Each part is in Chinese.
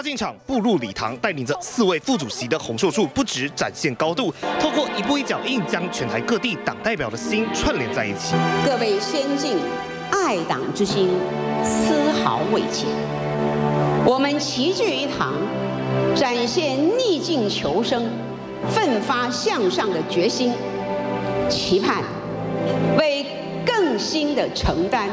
大进场步入礼堂，带领着4位副主席的洪秀柱不止展现高度，透过一步一脚印，将全台各地党代表的心串联在一起。各位先进，爱党之心丝毫未减。我们齐聚一堂，展现逆境求生、奋发向上的决心，期盼为更新的承担。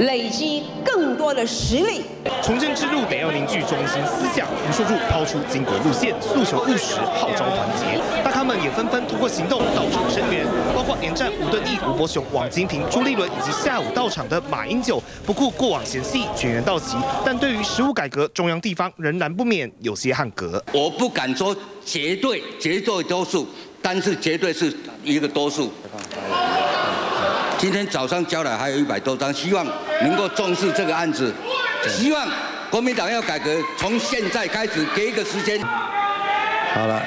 累积更多的实力，重建之路得要凝聚中心思想。洪秀柱抛出巾帼路线，诉求务实，号召团结。大咖们也纷纷通过行动到场声援，包括连战、吴敦义、吴伯雄、王金平、朱立伦以及下午到场的马英九。不顾过往嫌隙，全员到齐。但对于实务改革，中央地方仍然不免有些汉格。我不敢说绝对多数，但是绝对是一个多数。 今天早上交了还有100多张，希望能够重视这个案子。希望国民党要改革，从现在开始给一个时间。好了。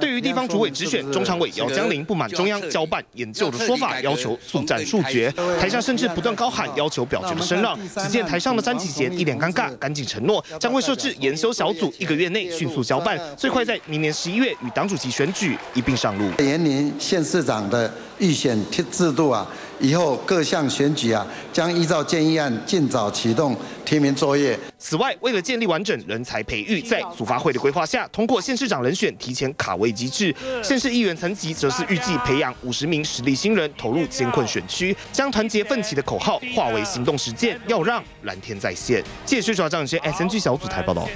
对于地方主委直选，中常委姚江林不满中央交办研究的说法，要求速战速决。台下甚至不断高喊要求表决的声浪。只见台上的詹启贤一脸尴尬，赶紧承诺将会设置研修小组，1个月内迅速交办，最快在明年11月与党主席选举一并上路。延宁县市长的 预选制度啊，以后各项选举啊，将依照建议案尽早启动提名作业。此外，为了建立完整人才培育，在组发会的规划下，通过县市长人选提前卡位机制；县市议员层级则是预计培养50名实力新人，投入艰困选区，将团结奋起的口号化为行动实践，要让蓝天再现。记者薛卓章，SNG 小组台报道。